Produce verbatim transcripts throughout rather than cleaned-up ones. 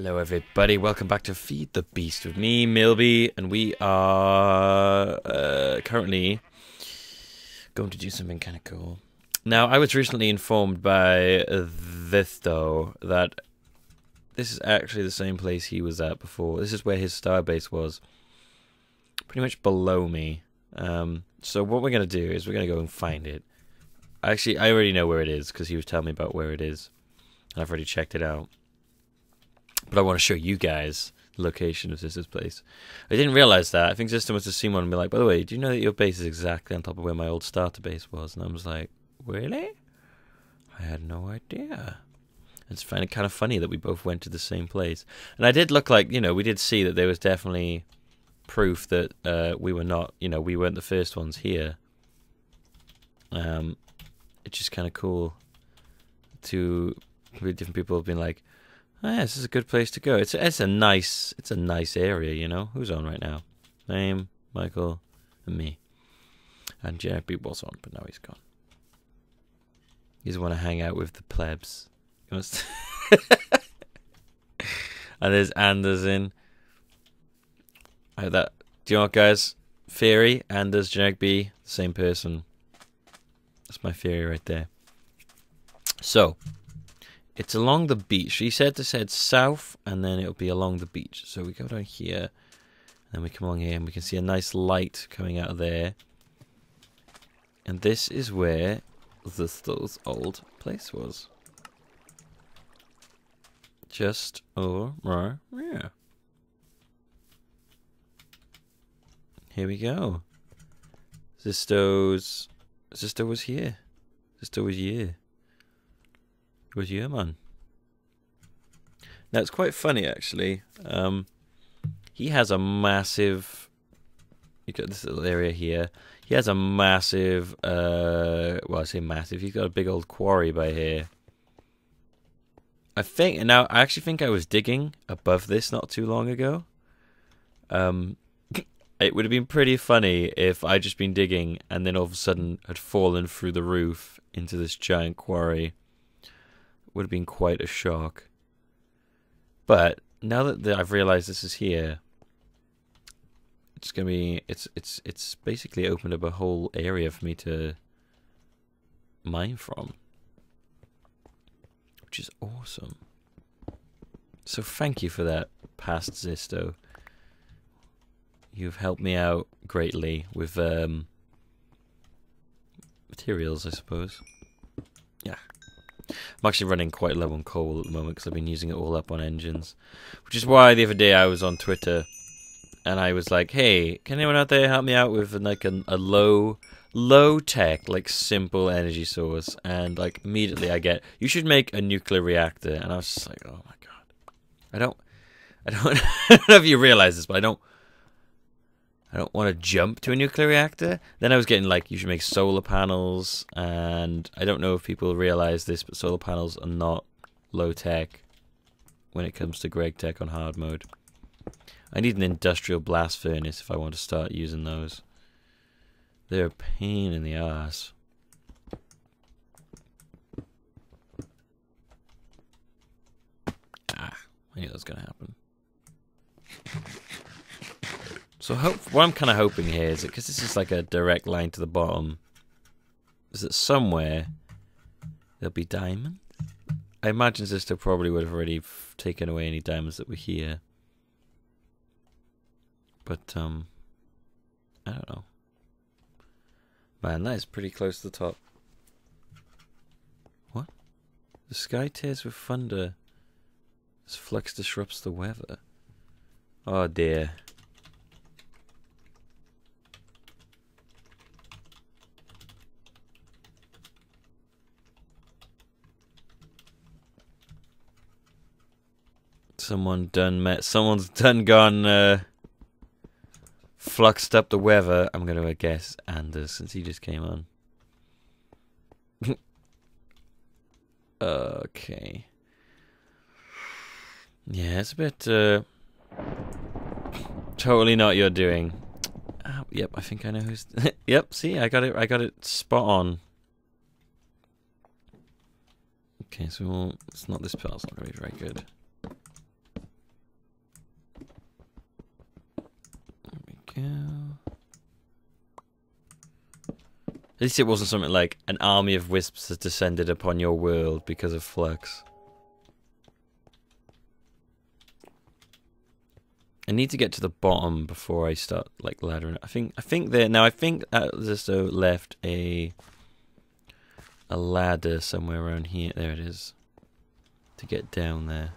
Hello everybody, welcome back to Feed the Beast with me, Milby, and we are uh, currently going to do something kind of cool. Now, I was recently informed by Zisteau that this is actually the same place he was at before. This is where his star base was, pretty much below me. Um, so what we're going to do is we're going to go and find it. Actually, I already know where it is because he was telling me about where it is, and I've already checked it out. But I want to show you guys the location of Sister's place. I didn't realize that. I think Sister must have seen one and be like, by the way, do you know that your base is exactly on top of where my old starter base was? And I was like, really? I had no idea. It's kind of funny that we both went to the same place. And I did look like, you know, we did see that there was definitely proof that uh, we were not, you know, we weren't the first ones here. Um, it's just kind of cool to with different people have been like, oh, yeah, this is a good place to go. It's a, it's a nice it's a nice area, you know. Who's on right now? Name, Michael, and me. And Jenny B was on, but now he's gone. He doesn't want to hang out with the plebs. He wants to and there's Anders in. I had that. Do you know what, guys? Theory, Anders, Jenny B, same person. That's my theory right there. So. It's along the beach. He said this head south, and then it'll be along the beach. So we go down here, and then we come along here, and we can see a nice light coming out of there. And this is where Zistau's old place was. Just over right here. Here we go. Zistau's... Zisteau was here. Zisteau was here. Was you, man? Now it's quite funny actually. Um, he has a massive. You got this little area here. He has a massive. Uh, well, I say massive. He's got a big old quarry by here. I think. Now I actually think I was digging above this not too long ago. Um, it would have been pretty funny if I'd just been digging and then all of a sudden had fallen through the roof into this giant quarry. Would have been quite a shock. But now that the, I've realized this is here, it's gonna be it's it's it's basically opened up a whole area for me to mine from, which is awesome. So thank you for that, past Zisteau. You've helped me out greatly with um, materials, I suppose. Yeah. I'm actually running quite low on coal at the moment because I've been using it all up on engines. Which is why the other day I was on Twitter and I was like, hey, can anyone out there help me out with like a, a low, low tech, like simple energy source? And like immediately I get, you should make a nuclear reactor. And I was just like, oh my God. I don't, I don't, I don't know if you realize this, but I don't, I don't want to jump to a nuclear reactor. Then I was getting like, you should make solar panels, and I don't know if people realize this, but solar panels are not low tech when it comes to GregTech on hard mode. I need an industrial blast furnace if I want to start using those. They're a pain in the ass. Ah, I knew that was going to happen. So hope, what I'm kind of hoping here is that, because this is like a direct line to the bottom, is that somewhere there'll be diamonds. I imagine Sister probably would have already f taken away any diamonds that were here. But, um, I don't know. Man, that is pretty close to the top. What? The sky tears with thunder as flux disrupts the weather. Oh dear. Someone done met. Someone's done gone. Uh, fluxed up the weather. I'm gonna guess Anders, since he just came on. Okay. Yeah, it's a bit. Uh, totally not your doing. Uh, yep, I think I know who's. Yep, see, I got it. I got it spot on. Okay, so we'll, it's not this part. It's not gonna be very good. go. At least it wasn't something like an army of wisps has descended upon your world because of flux. I need to get to the bottom before I start like laddering. I think I think there now. I think Zisteau left a a ladder somewhere around here. There it is. To get down there.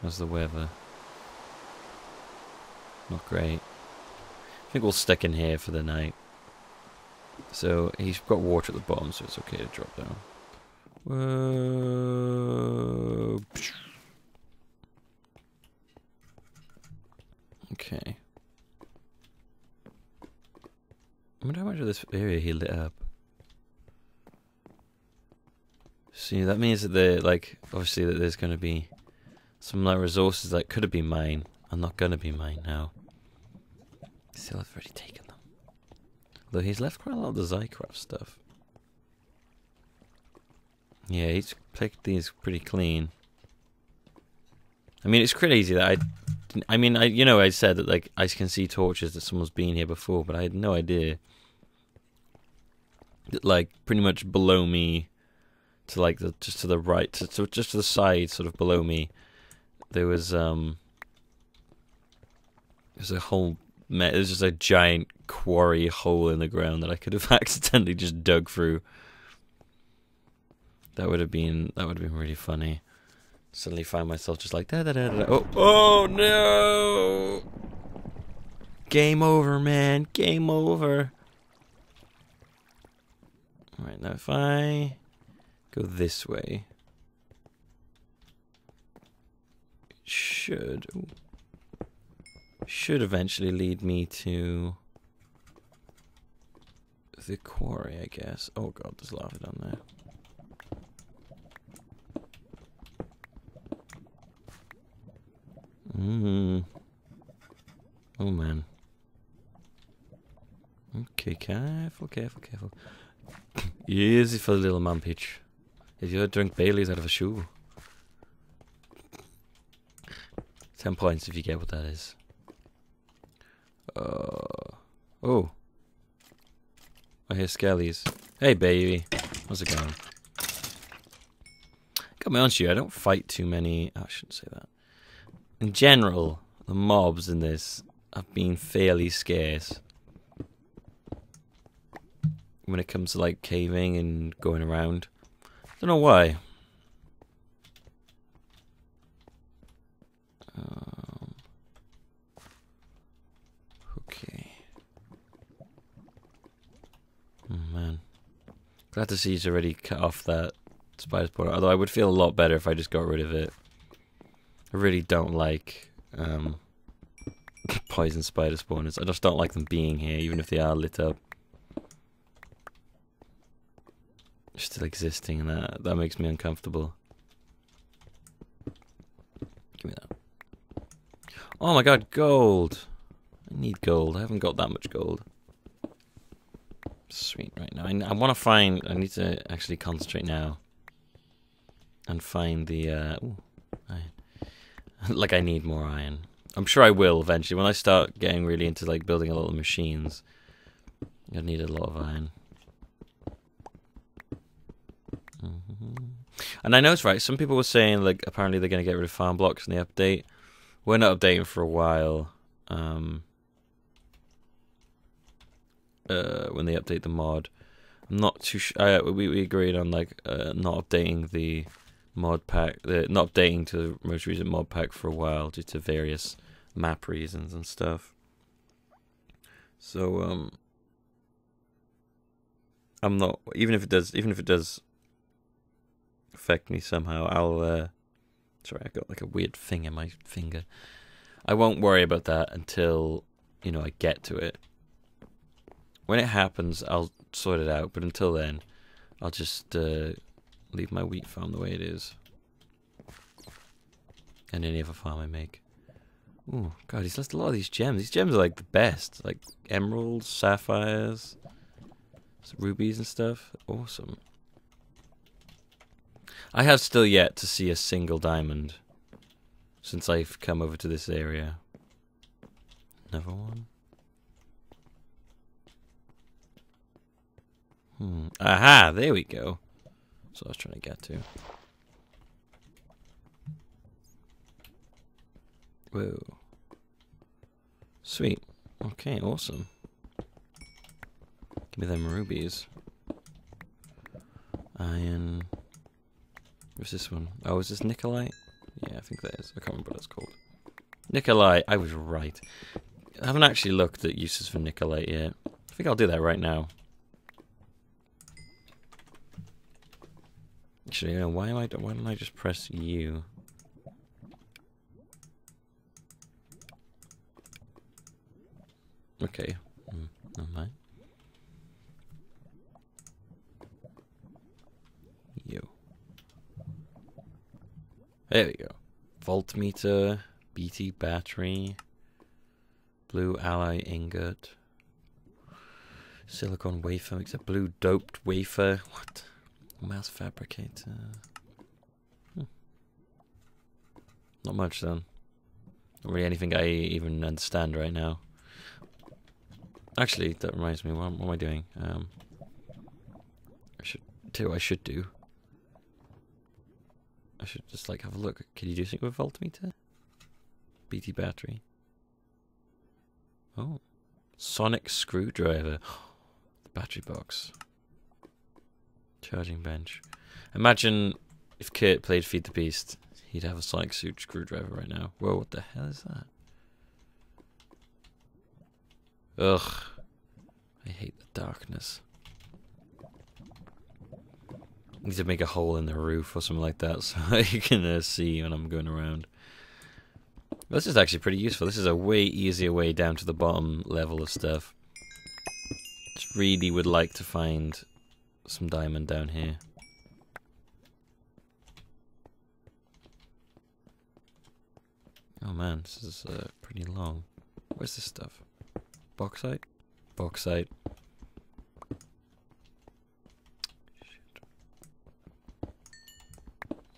How's the weather? Not great. I think we'll stick in here for the night. So he's got water at the bottom, so it's okay to drop down. Whoa. Okay. I wonder how much of this area he lit up. See, that means that the like obviously that there's gonna be some like resources that could have been mine are not gonna be mine now. Still I've already taken them. Though he's left quite a lot of the ZyCraft stuff. Yeah, he's picked these pretty clean. I mean, it's crazy that I I mean, I you know, I said that like I can see torches that someone's been here before, but I had no idea that like pretty much below me, to like the just to the right, to, to just to the side, sort of below me, there was um, there's a whole there's just a giant quarry hole in the ground that I could have accidentally just dug through. That would have been that would have been really funny. Suddenly find myself just like da da da da. Oh, oh no! Game over, man. Game over. All right, now if I go this way, it should ooh, should eventually lead me to the quarry, I guess. Oh god, there's lava down there. Mm. Oh man. Okay, careful, careful, careful. Easy for the little man, Peach. If you ever drink Bailey's out of a shoe. Ten points if you get what that is. Uh, oh. I hear skellies. Hey baby. How's it going? Got my own shoe. I don't fight too many. Oh, I shouldn't say that. In general, the mobs in this have been fairly scarce when it comes to like caving and going around. Don't know why. Um, okay. Oh, man, glad to see he's already cut off that spider's portal. Although I would feel a lot better if I just got rid of it. I really don't like um, poison spider spawners. I just don't like them being here, even if they are lit up. They're still existing, and that that makes me uncomfortable. Give me that. Oh my god, gold! I need gold. I haven't got that much gold. Sweet, right now. I, I want to find. I need to actually concentrate now and find the. Uh, ooh, iron. Like, I need more iron. I'm sure I will eventually. When I start getting really into, like, building a lot of machines, I need a lot of iron. Mm-hmm. And I know it's right. Some people were saying, like, apparently they're going to get rid of farm blocks in the update. We're not updating for a while. Um, uh, when they update the mod. I'm not too sure. Uh, we, we agreed on, like, uh, not updating the mod pack, uh, not updating to the most recent mod pack for a while due to various map reasons and stuff. So um, I'm not, even if it does, even if it does affect me somehow, I'll. Uh, sorry, I got like a weird thing in my finger. I won't worry about that until you know I get to it. When it happens, I'll sort it out. But until then, I'll just. Uh, Leave my wheat farm the way it is. And any other farm I make. Ooh, god, he's lost a lot of these gems. These gems are like the best. Like emeralds, sapphires, rubies and stuff. Awesome. I have still yet to see a single diamond since I've come over to this area. Never one. Hmm. Aha! There we go. That's what I was trying to get to. Whoa. Sweet. Okay, awesome. Give me them rubies. Iron. What's this one? Oh, is this Nikolite? Yeah, I think that is. I can't remember what it's called. Nikolite! I was right. I haven't actually looked at uses for Nikolite yet. I think I'll do that right now. Actually, you know, why am I? Why don't I just press U? Okay. Mm, never mind. U. There we go. Voltmeter, B T battery, blue alloy ingot, silicon wafer makes a blue doped wafer. What? Mouse fabricator. Hmm. Not much then. Not really anything I even understand right now. Actually, that reminds me. What, what am I doing? Um, I should do. I should do. I should just like have a look. Can you do something with voltmeter? B T battery. Oh, sonic screwdriver. The battery box. Charging bench. Imagine if Kurt played Feed the Beast, he'd have a sonic suit screwdriver right now. Whoa, what the hell is that? Ugh. I hate the darkness. I need to make a hole in the roof or something like that so you can uh, see when I'm going around. Well, this is actually pretty useful. This is a way easier way down to the bottom level of stuff. Just really would like to find some diamond down here. Oh man, this is uh, pretty long. Where's this stuff? Bauxite? Bauxite. Shit.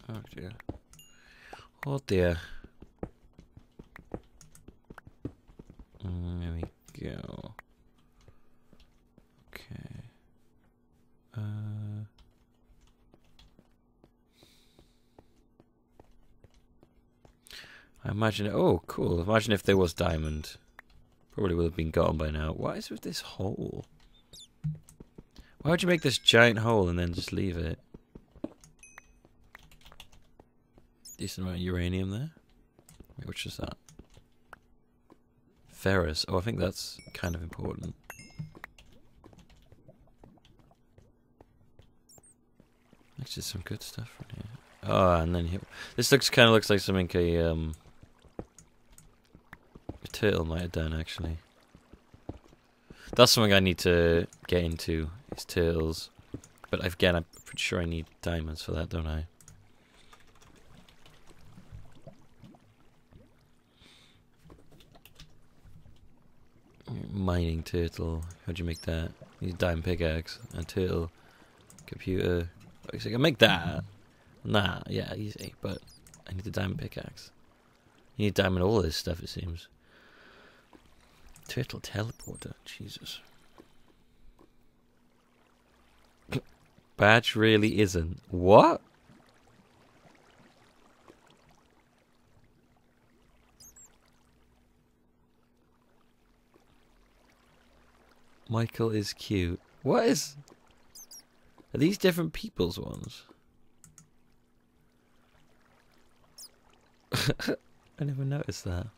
Oh dear. Oh dear. There we go. Okay. Uh, I imagine. Oh, cool! Imagine if there was diamond, probably would have been gotten by now. What is with this hole? Why would you make this giant hole and then just leave it? Decent amount of uranium there. Wait, which is that? Ferrous. Oh, I think that's kind of important. That's just some good stuff right here. Oh, and then here, this looks kind of looks like something a um a turtle might have done actually. That's something I need to get into is turtles, but again, I'm pretty sure I need diamonds for that, don't I? Mining turtle. How'd you make that? You need a diamond pickaxe and turtle computer. I can make that. Nah, yeah, easy. But I need a diamond pickaxe. You need diamond all this stuff, it seems. Turtle teleporter. Jesus. Badge really isn't. What? Michael is cute. What is... Are these different people's ones? I never noticed that.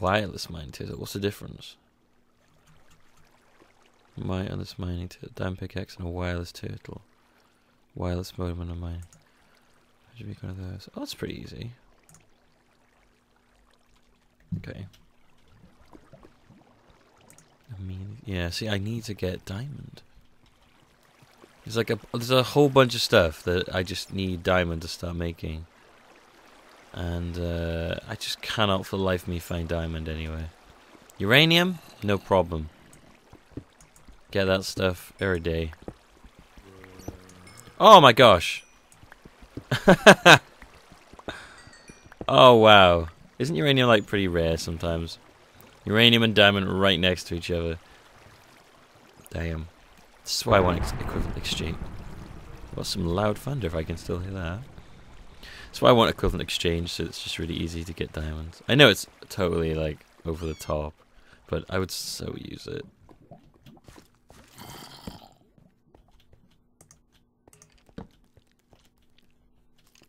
Wireless mining turtle. What's the difference? Wireless mining turtle, diamond pickaxe, and a wireless turtle. Wireless modem and a mine. How do you make one of those? Oh, that's pretty easy. Okay. I mean, yeah, see, I need to get diamond. It's like a, there's a whole bunch of stuff that I just need diamond to start making. And uh, I just cannot for the life of me find diamond anywhere. Uranium? No problem. Get that stuff every day. Oh my gosh! Oh wow. Isn't uranium like pretty rare sometimes? Uranium and diamond right next to each other. Damn. This is why I want ex equivalent exchange. Got some loud thunder if I can still hear that. That's why I want equivalent exchange, so it's just really easy to get diamonds. I know it's totally like over the top, but I would so use it.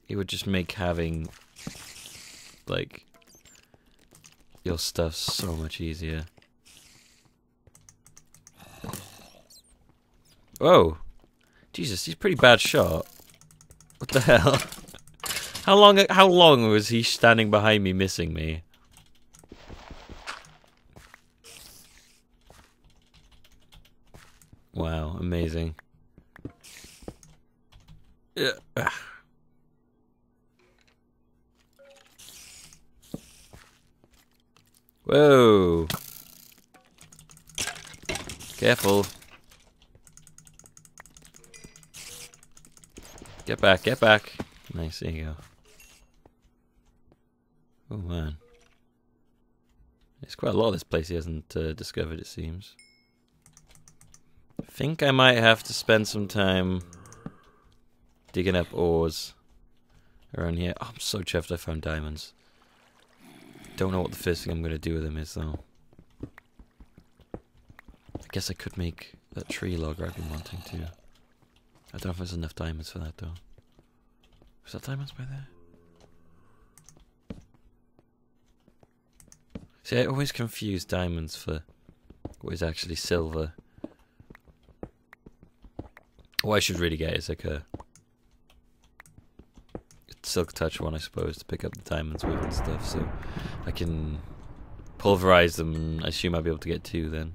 It would just make having like your stuff so much easier. Whoa! Jesus, he's a pretty bad shot. What the hell? How long? How long was he standing behind me, missing me? Wow, amazing. Yeah. Whoa! Careful. Get back, get back. Nice, there you go. Oh man. There's quite a lot of this place he hasn't uh, discovered, it seems. I think I might have to spend some time digging up ores around here. Oh, I'm so chuffed I found diamonds. Don't know what the first thing I'm going to do with them is, though. I guess I could make that tree logger I've been wanting to. I don't know if there's enough diamonds for that, though. Was that diamonds by there? See, I always confuse diamonds for what is actually silver. What I should really get is like a silk touch one, I suppose, to pick up the diamonds with and stuff, so I can pulverize them and I assume I'll be able to get two then.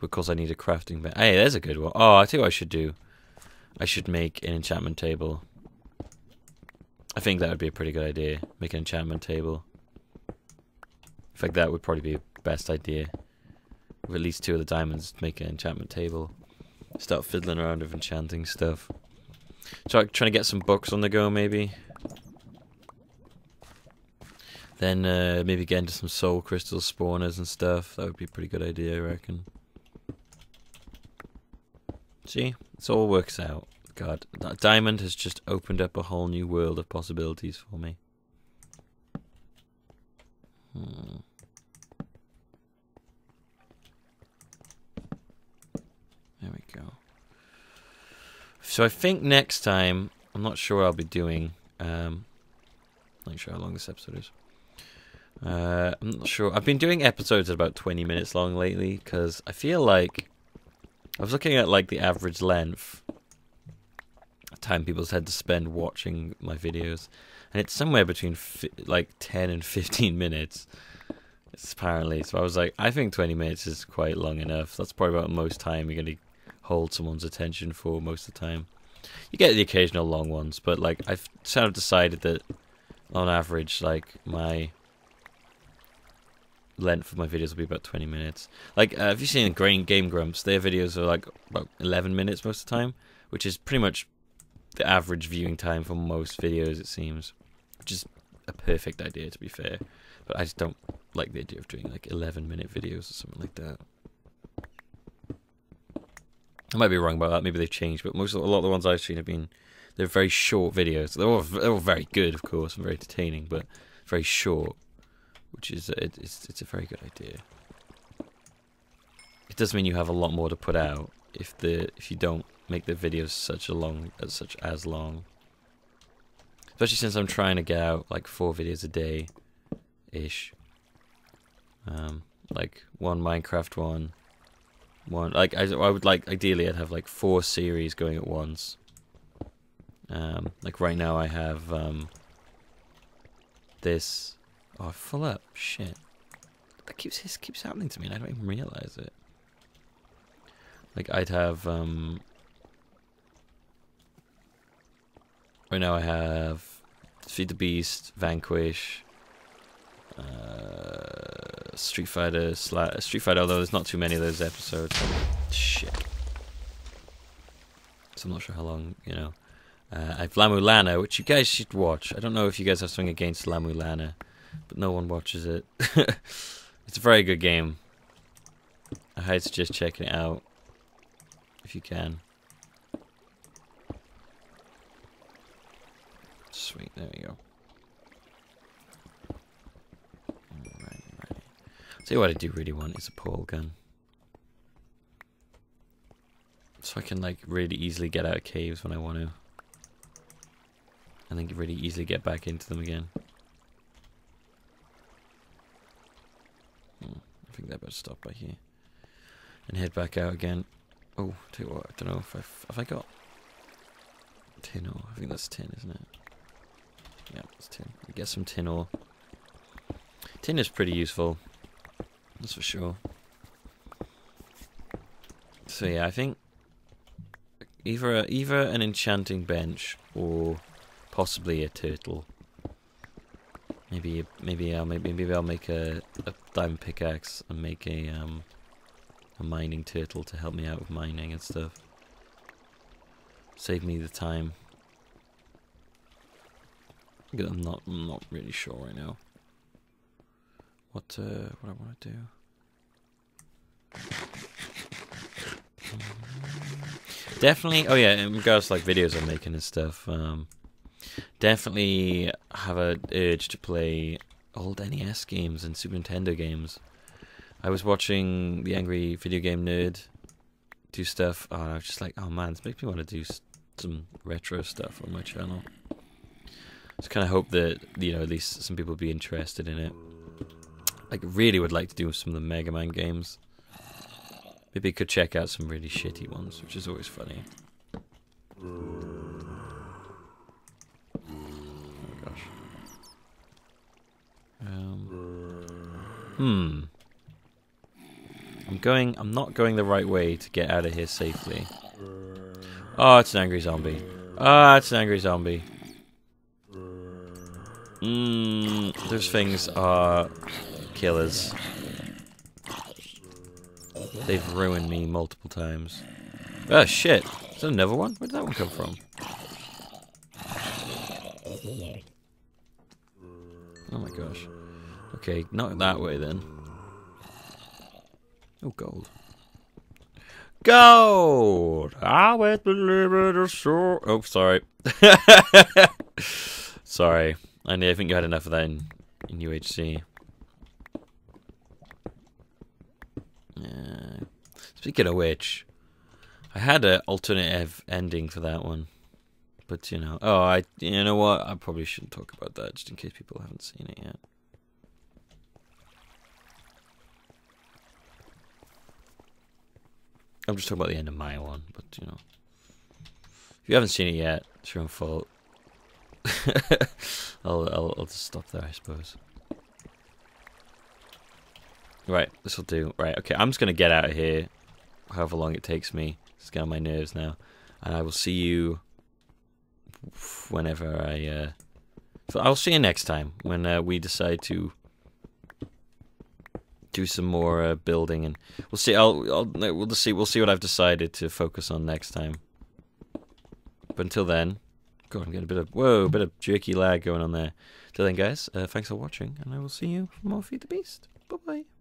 Because I need a crafting bench. Hey, there's a good one. Oh, I tell you what I should do. I should make an enchantment table. I think that would be a pretty good idea. Make an enchantment table. In fact, that would probably be the best idea. With at least two of the diamonds, make an enchantment table. Start fiddling around with enchanting stuff. Try, trying to get some books on the go, maybe. Then uh, maybe get into some soul crystal spawners and stuff. That would be a pretty good idea, I reckon. See, it all works out. God, that diamond has just opened up a whole new world of possibilities for me. Hmm. There we go. So I think next time, I'm not sure what I'll be doing. Um, not sure how long this episode is. Uh, I'm not sure. I've been doing episodes at about twenty minutes long lately because I feel like I was looking at like the average length time people's had to spend watching my videos, and it's somewhere between fi like ten and fifteen minutes. It's apparently, so I was like, I think twenty minutes is quite long enough. That's probably about most time you're gonna hold someone's attention for most of the time. You get the occasional long ones, but like I've sort of decided that on average, like my length of my videos will be about twenty minutes. Like, uh, have you seen Game Grumps? Their videos are like about eleven minutes most of the time, which is pretty much the average viewing time for most videos, it seems. Which is a perfect idea, to be fair. But I just don't like the idea of doing like eleven minute videos or something like that. I might be wrong about that. Maybe they've changed, but most of, a lot of the ones I've seen have been, they're very short videos. They're all, they're all very good, of course, and very entertaining, but very short. Which is, it, it's, it's a very good idea. It does mean you have a lot more to put out if the if you don't make the videos such a long as such as long. Especially since I'm trying to get out like four videos a day, ish. Um, like one Minecraft one, one like I, I would like ideally I'd have like four series going at once. Um, like right now I have um, this. Oh, full up. Shit. That keeps this keeps happening to me and I don't even realise it. Like, I'd have, um... right now I have Feed the Beast, Vanquish, uh, Street Fighter, Sla Street Fighter, although there's not too many of those episodes. Shit. So I'm not sure how long, you know. uh, I've La-Mulana, which you guys should watch. I don't know if you guys have something against La-Mulana, but no one watches it. It's a very good game. I highly suggest checking it out if you can. Sweet, there we go. Alright, alright. See what I do really want is a pole gun. So I can like really easily get out of caves when I want to. And then really easily get back into them again. Hmm, I think they're about to stop by here. And head back out again. Oh, tell you what, I don't know if I've, have I got tin ore? I think that's tin, isn't it? Yeah, it's tin. We get some tin ore. Tin is pretty useful. That's for sure. So yeah, I think either a, either an enchanting bench or possibly a turtle. Maybe maybe I'll maybe maybe I'll make a, a diamond pickaxe and make a um a mining turtle to help me out with mining and stuff. Save me the time. I'm not I'm not really sure right now. What uh what I want to do. Definitely, oh yeah, in regards to like videos I'm making and stuff, um, definitely have a urge to play old N E S games and Super Nintendo games. I was watching the Angry Video Game Nerd do stuff, oh, and I was just like, oh man, this makes me want to do some retro stuff on my channel. Just kind of hope that, you know, at least some people would be interested in it. Like, really would like to do some of the Mega Man games. Maybe I could check out some really shitty ones, which is always funny. Oh gosh. Um. Hmm. I'm going. I'm not going the right way to get out of here safely. Oh, it's an angry zombie. Ah, oh, it's an angry zombie. Mmm. Those things are killers. They've ruined me multiple times. Oh shit! Is there another one? Where did that one come from? Oh my gosh. Okay, not that way then. Oh, gold. Gold! I went to live in a shore. Oh, sorry. Sorry. I knew, I think you had enough of that in, in U H C. Uh, speaking of which, I had an alternative ending for that one, but you know, oh, I, you know what, I probably shouldn't talk about that just in case people haven't seen it yet. I'm just talking about the end of my one, but you know, if you haven't seen it yet, it's your own fault. I'll, I'll, I'll just stop there, I suppose. Right, this will do. Right, okay, I'm just going to get out of here, however long it takes me. It's getting on my nerves now. And I will see you whenever I... Uh... So I'll see you next time when uh, we decide to do some more uh, building, and we'll see. I'll, I'll we'll just see. We'll see what I've decided to focus on next time. But until then, God, I'm getting a bit of whoa, a bit of jerky lag going on there. Till then, guys, uh, thanks for watching, and I will see you for more Feed the Beast. Bye bye.